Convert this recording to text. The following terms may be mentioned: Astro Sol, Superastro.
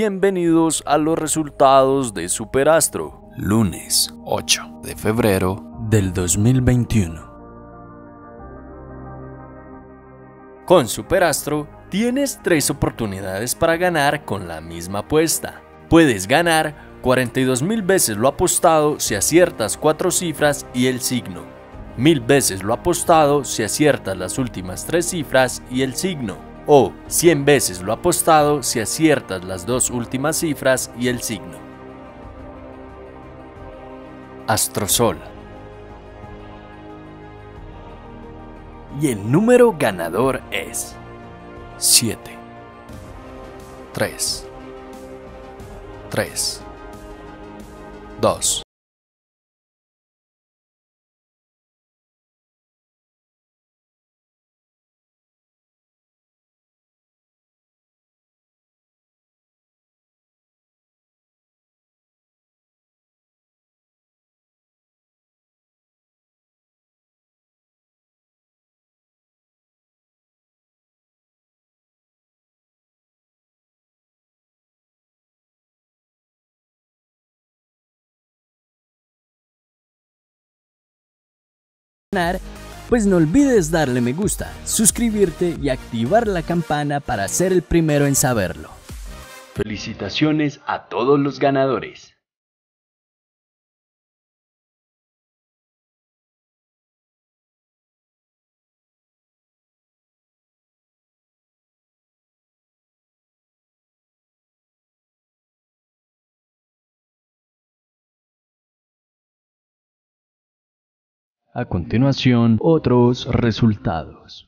Bienvenidos a los resultados de Superastro, lunes 8 de febrero del 2021. Con Superastro tienes 3 oportunidades para ganar con la misma apuesta. Puedes ganar 42.000 veces lo apostado si aciertas 4 cifras y el signo, 1.000 veces lo apostado si aciertas las últimas 3 cifras y el signo, o 100 veces lo apostado si aciertas las 2 últimas cifras y el signo. Astro Sol. Y el número ganador es 7, 3, 3, 2. Pues no olvides darle me gusta, suscribirte y activar la campana para ser el primero en saberlo. Felicitaciones a todos los ganadores. A continuación, otros resultados.